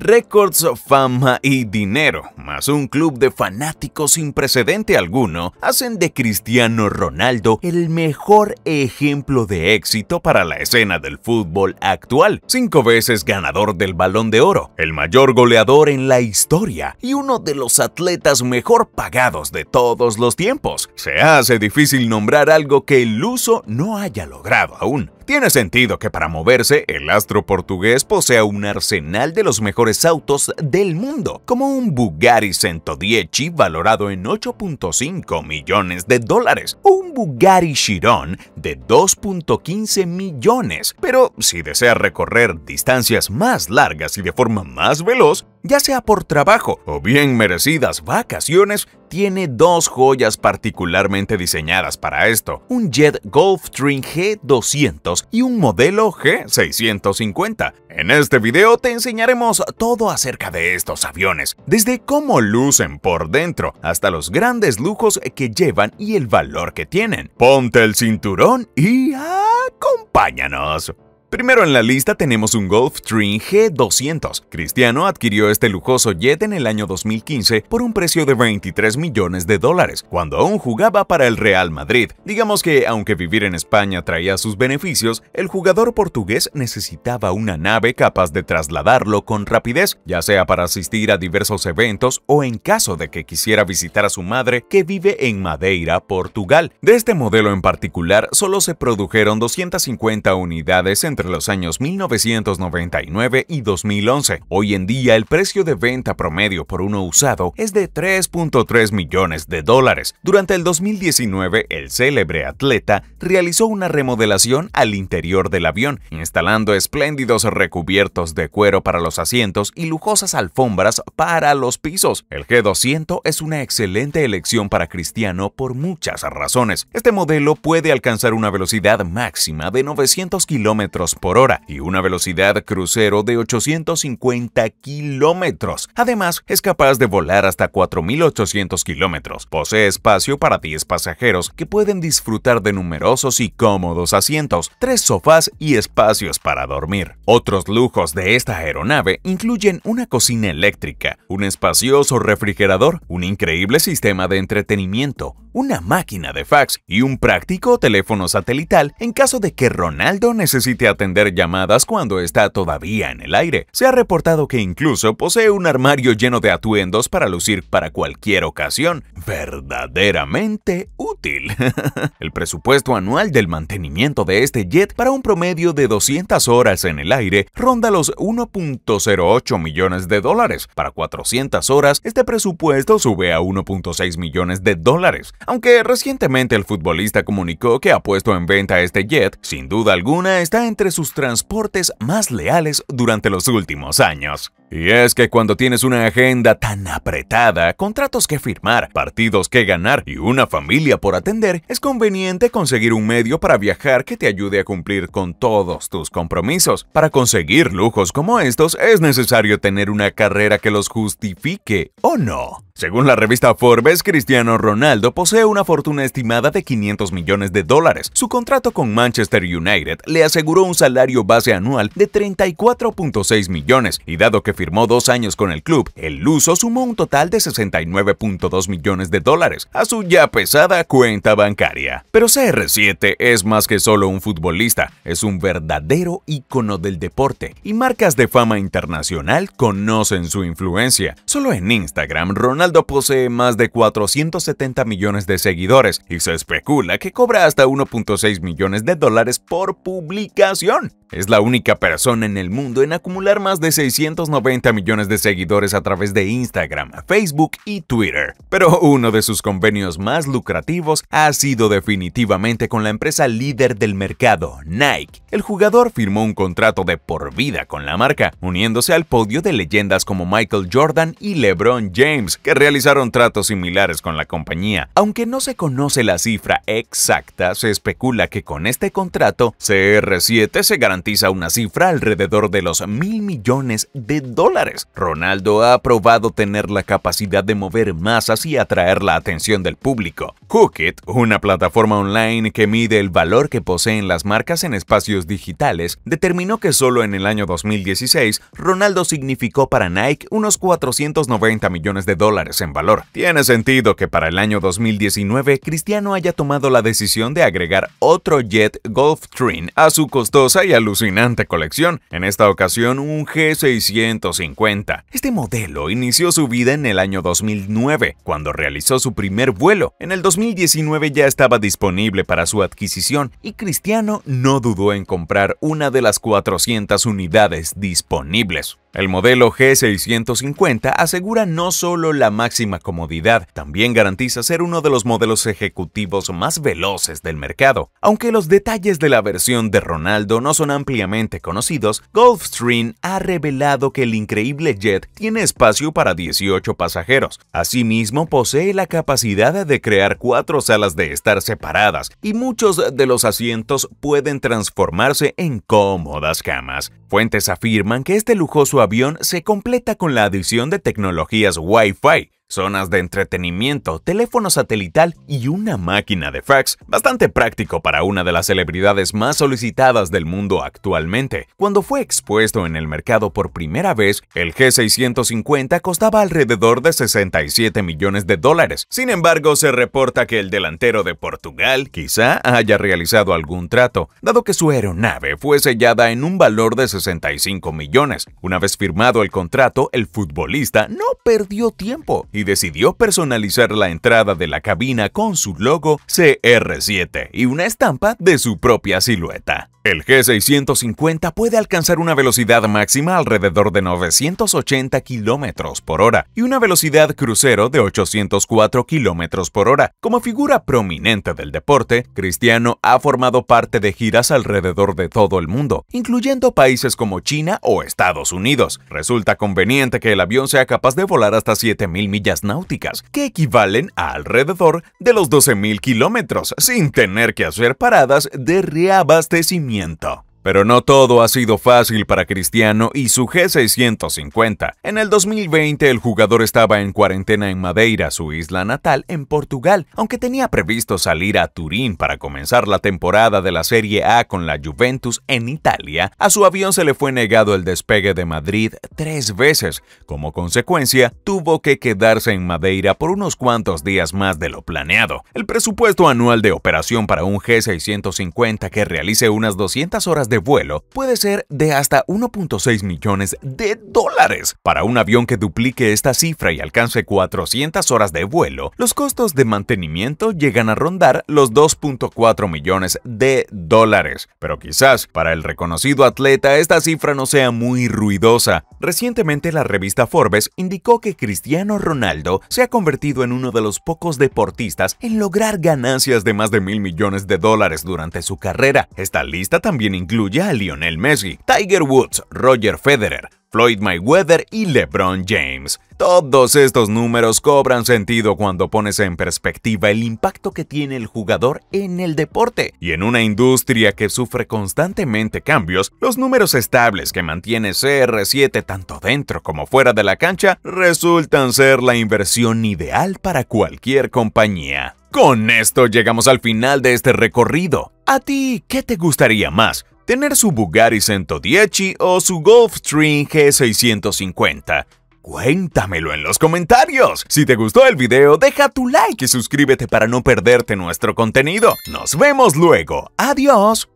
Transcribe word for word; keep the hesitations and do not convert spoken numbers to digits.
récords, fama y dinero, más un club de fanáticos sin precedente alguno, hacen de Cristiano Ronaldo el mejor ejemplo de éxito para la escena del fútbol actual. Cinco veces ganador del Balón de Oro, el mayor goleador en la historia y uno de los atletas mejor pagados de todos los tiempos. Se hace difícil nombrar algo que el luso no haya logrado aún. Tiene sentido que para moverse, el astro portugués posea un arsenal de los mejores autos del mundo, como un Bugatti Centodieci valorado en ocho punto cinco millones de dólares, o un Bugatti Chiron de dos punto quince millones. Pero si desea recorrer distancias más largas y de forma más veloz, ya sea por trabajo o bien merecidas vacaciones, tiene dos joyas particularmente diseñadas para esto, un jet Gulfstream G doscientos y un modelo G seiscientos cincuenta. En este video te enseñaremos todo acerca de estos aviones, desde cómo lucen por dentro hasta los grandes lujos que llevan y el valor que tienen. Ponte el cinturón y acompáñanos. Primero en la lista tenemos un Gulfstream G doscientos. Cristiano adquirió este lujoso jet en el año dos mil quince por un precio de veintitrés millones de dólares, cuando aún jugaba para el Real Madrid. Digamos que, aunque vivir en España traía sus beneficios, el jugador portugués necesitaba una nave capaz de trasladarlo con rapidez, ya sea para asistir a diversos eventos o en caso de que quisiera visitar a su madre que vive en Madeira, Portugal. De este modelo en particular, solo se produjeron doscientas cincuenta unidades en entre los años mil novecientos noventa y nueve y dos mil once. Hoy en día el precio de venta promedio por uno usado es de tres punto tres millones de dólares. Durante el dos mil diecinueve, el célebre atleta realizó una remodelación al interior del avión, instalando espléndidos recubiertos de cuero para los asientos y lujosas alfombras para los pisos. El G doscientos es una excelente elección para Cristiano por muchas razones. Este modelo puede alcanzar una velocidad máxima de novecientos kilómetros por hora y una velocidad crucero de ochocientos cincuenta kilómetros. Además, es capaz de volar hasta cuatro mil ochocientos kilómetros. Posee espacio para diez pasajeros que pueden disfrutar de numerosos y cómodos asientos, tres sofás y espacios para dormir. Otros lujos de esta aeronave incluyen una cocina eléctrica, un espacioso refrigerador, un increíble sistema de entretenimiento, una máquina de fax y un práctico teléfono satelital en caso de que Ronaldo necesite atender llamadas cuando está todavía en el aire. Se ha reportado que incluso posee un armario lleno de atuendos para lucir para cualquier ocasión. Verdaderamente útil. El presupuesto anual del mantenimiento de este jet para un promedio de doscientas horas en el aire ronda los uno punto cero ocho millones de dólares. Para cuatrocientas horas, este presupuesto sube a uno punto seis millones de dólares. Aunque recientemente el futbolista comunicó que ha puesto en venta este jet, sin duda alguna está entre sus transportes más leales durante los últimos años. Y es que cuando tienes una agenda tan apretada, contratos que firmar, partidos que ganar y una familia por atender, es conveniente conseguir un medio para viajar que te ayude a cumplir con todos tus compromisos. Para conseguir lujos como estos, es necesario tener una carrera que los justifique, ¿o no? Según la revista Forbes, Cristiano Ronaldo posee una fortuna estimada de quinientos millones de dólares. Su contrato con Manchester United le aseguró un salario base anual de treinta y cuatro punto seis millones y, dado que firmó dos años con el club, el luso sumó un total de sesenta y nueve punto dos millones de dólares a su ya pesada cuenta bancaria. Pero C R siete es más que solo un futbolista, es un verdadero ícono del deporte y marcas de fama internacional conocen su influencia. Solo en Instagram, Ronaldo posee más de cuatrocientos setenta millones de seguidores y se especula que cobra hasta uno punto seis millones de dólares por publicación. Es la única persona en el mundo en acumular más de seiscientos noventa millones de seguidores a través de Instagram, Facebook y Twitter. Pero uno de sus convenios más lucrativos ha sido definitivamente con la empresa líder del mercado, Nike. El jugador firmó un contrato de por vida con la marca, uniéndose al podio de leyendas como Michael Jordan y LeBron James, que realizaron tratos similares con la compañía. Aunque no se conoce la cifra exacta, se especula que con este contrato, C R siete se garantiza una cifra alrededor de los mil millones de dólares. Ronaldo ha probado tener la capacidad de mover masas y atraer la atención del público. Coquette, una plataforma online que mide el valor que poseen las marcas en espacios digitales, determinó que solo en el año dos mil dieciséis, Ronaldo significó para Nike unos cuatrocientos noventa millones de dólares en valor. Tiene sentido que para el año dos mil diecinueve, Cristiano haya tomado la decisión de agregar otro jet Gulfstream a su costosa y alucinante colección, en esta ocasión un G seiscientos cincuenta. Este modelo inició su vida en el año dos mil nueve, cuando realizó su primer vuelo. En el dos mil diecinueve ya estaba disponible para su adquisición y Cristiano no dudó en comprar una de las cuatrocientas unidades disponibles. El modelo G seiscientos cincuenta asegura no solo la máxima comodidad, también garantiza ser uno de los modelos ejecutivos más veloces del mercado. Aunque los detalles de la versión de Ronaldo no son ampliamente conocidos, Gulfstream ha revelado que el increíble jet tiene espacio para dieciocho pasajeros. Asimismo, posee la capacidad de crear cuatro salas de estar separadas y muchos de los asientos pueden transformarse en cómodas camas. Fuentes afirman que este lujoso avión se completa con la adición de tecnologías Wi-Fi, zonas de entretenimiento, teléfono satelital y una máquina de fax, bastante práctico para una de las celebridades más solicitadas del mundo actualmente. Cuando fue expuesto en el mercado por primera vez, el G seiscientos cincuenta costaba alrededor de sesenta y siete millones de dólares. Sin embargo, se reporta que el delantero de Portugal quizá haya realizado algún trato, dado que su aeronave fue sellada en un valor de sesenta y cinco millones. Una vez firmado el contrato, el futbolista no perdió tiempo y decidió personalizar la entrada de la cabina con su logo C R siete y una estampa de su propia silueta. El G seiscientos cincuenta puede alcanzar una velocidad máxima alrededor de novecientos ochenta kilómetros por hora y una velocidad crucero de ochocientos cuatro kilómetros por hora. Como figura prominente del deporte, Cristiano ha formado parte de giras alrededor de todo el mundo, incluyendo países como China o Estados Unidos. Resulta conveniente que el avión sea capaz de volar hasta siete mil millas náuticas, que equivalen a alrededor de los doce mil kilómetros, sin tener que hacer paradas de reabastecimiento. Pero no todo ha sido fácil para Cristiano y su G seiscientos cincuenta. En el dos mil veinte, el jugador estaba en cuarentena en Madeira, su isla natal, en Portugal, aunque tenía previsto salir a Turín para comenzar la temporada de la Serie A con la Juventus en Italia. A su avión se le fue negado el despegue de Madrid tres veces. Como consecuencia, tuvo que quedarse en Madeira por unos cuantos días más de lo planeado. El presupuesto anual de operación para un G seiscientos cincuenta que realice unas doscientas horas de vuelo puede ser de hasta uno punto seis millones de dólares. Para un avión que duplique esta cifra y alcance cuatrocientas horas de vuelo, los costos de mantenimiento llegan a rondar los dos punto cuatro millones de dólares. Pero quizás para el reconocido atleta esta cifra no sea muy ruidosa. Recientemente la revista Forbes indicó que Cristiano Ronaldo se ha convertido en uno de los pocos deportistas en lograr ganancias de más de mil millones de dólares durante su carrera. Esta lista también incluye Incluye a Lionel Messi, Tiger Woods, Roger Federer, Floyd Mayweather y LeBron James. Todos estos números cobran sentido cuando pones en perspectiva el impacto que tiene el jugador en el deporte. Y en una industria que sufre constantemente cambios, los números estables que mantiene C R siete tanto dentro como fuera de la cancha resultan ser la inversión ideal para cualquier compañía. Con esto llegamos al final de este recorrido. ¿A ti qué te gustaría más? ¿Tener su Bugatti Centodieci o su Gulfstream G seiscientos cincuenta? Cuéntamelo en los comentarios. Si te gustó el video, deja tu like y suscríbete para no perderte nuestro contenido. Nos vemos luego. Adiós.